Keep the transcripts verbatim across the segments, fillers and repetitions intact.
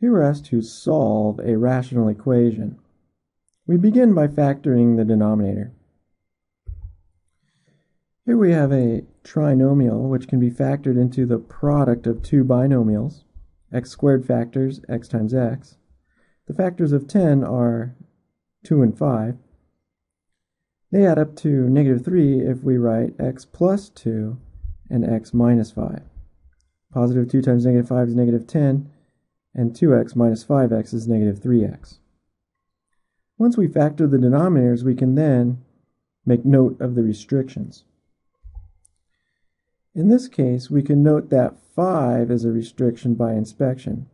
Here we're asked to solve a rational equation. We begin by factoring the denominator. Here we have a trinomial which can be factored into the product of two binomials, x squared factors, x times x. The factors of ten are two and five. They add up to negative three if we write x plus two and x minus five. Positive two times negative five is negative ten, and two x minus five x is negative three x. Once we factor the denominators, we can then make note of the restrictions. In this case, we can note that five is a restriction by inspection.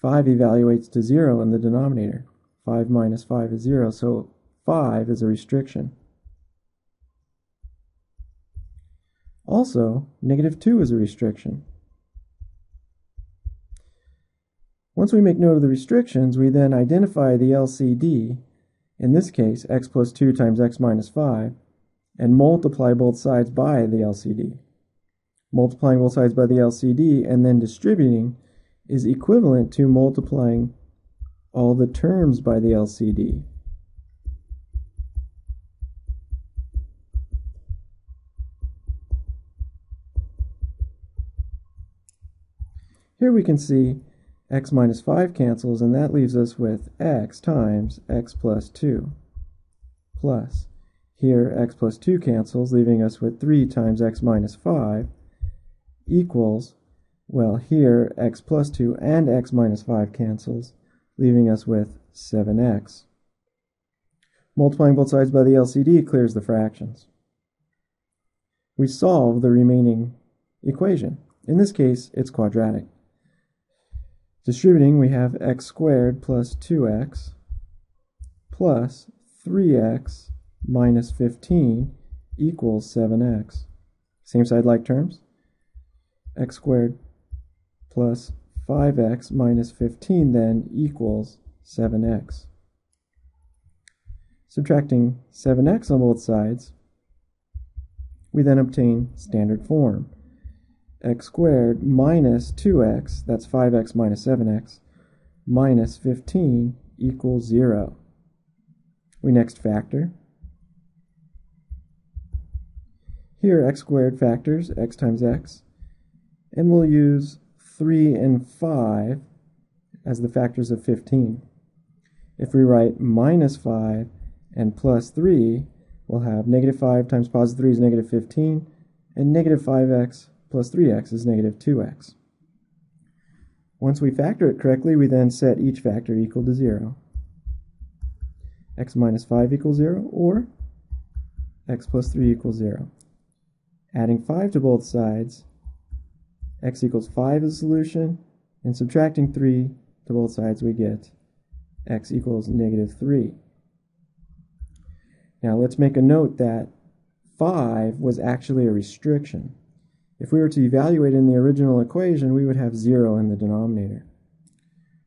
five evaluates to zero in the denominator. five minus five is zero, so five is a restriction. Also, negative two is a restriction. Once we make note of the restrictions, we then identify the L C D, in this case x plus two times x minus five, and multiply both sides by the L C D. Multiplying both sides by the L C D and then distributing is equivalent to multiplying all the terms by the L C D. Here we can see x minus five cancels, and that leaves us with x times x plus two plus. Here x plus two cancels, leaving us with three times x minus five equals, well, here x plus two and x minus five cancels, leaving us with seven x. Multiplying both sides by the L C D clears the fractions. We solve the remaining equation. In this case, it's quadratic. Distributing, we have x squared plus two x plus three x minus fifteen equals seven x. Same side like terms. X squared plus five x minus fifteen then equals seven x. Subtracting seven x on both sides, we then obtain standard form. X squared minus two x, that's five x minus seven x, minus fifteen equals zero. We next factor. Here x squared factors x times x, and we'll use three and five as the factors of fifteen. If we write minus five and plus three, we'll have negative five times positive three is negative fifteen, and negative five x plus three x is negative two x. Once we factor it correctly, we then set each factor equal to zero. X minus five equals zero, or x plus three equals zero. Adding five to both sides, x equals five is the solution, and subtracting three to both sides, we get x equals negative three. Now let's make a note that five was actually a restriction. If we were to evaluate in the original equation, we would have zero in the denominator.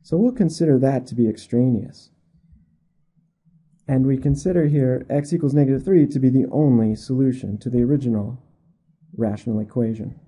So we'll consider that to be extraneous. And we consider here x equals negative three to be the only solution to the original rational equation.